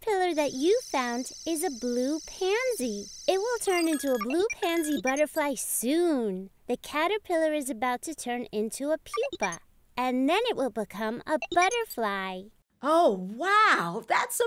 caterpillar that you found is a blue pansy. It will turn into a blue pansy butterfly soon. The caterpillar is about to turn into a pupa, and then it will become a butterfly. Oh, wow! That's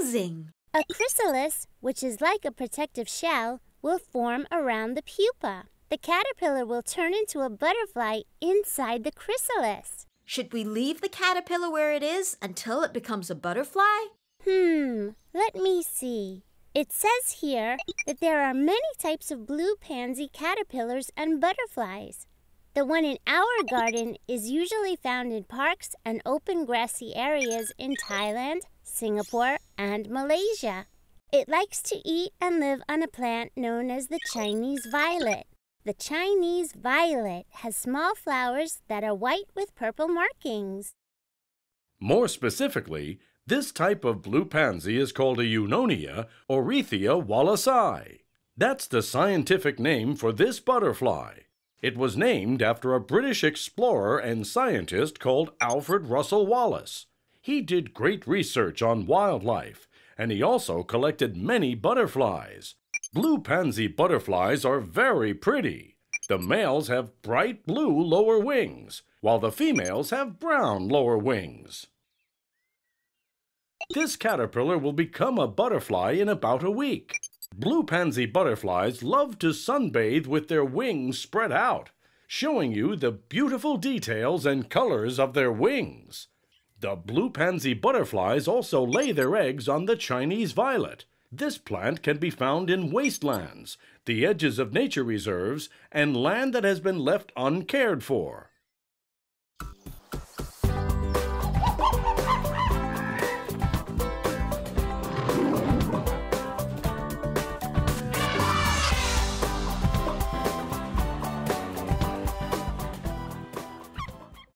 amazing! A chrysalis, which is like a protective shell, will form around the pupa. The caterpillar will turn into a butterfly inside the chrysalis. Should we leave the caterpillar where it is until it becomes a butterfly? Let me see. It says here that there are many types of blue pansy caterpillars and butterflies. The one in our garden is usually found in parks and open grassy areas in Thailand, Singapore, and Malaysia. It likes to eat and live on a plant known as the Chinese violet. The Chinese violet has small flowers that are white with purple markings. More specifically, this type of blue pansy is called a Eunonia orithya wallacei. That's the scientific name for this butterfly. It was named after a British explorer and scientist called Alfred Russel Wallace. He did great research on wildlife, and he also collected many butterflies. Blue pansy butterflies are very pretty. The males have bright blue lower wings, while the females have brown lower wings. This caterpillar will become a butterfly in about a week. Blue pansy butterflies love to sunbathe with their wings spread out, showing you the beautiful details and colors of their wings. The blue pansy butterflies also lay their eggs on the Chinese violet. This plant can be found in wastelands, the edges of nature reserves, and land that has been left uncared for.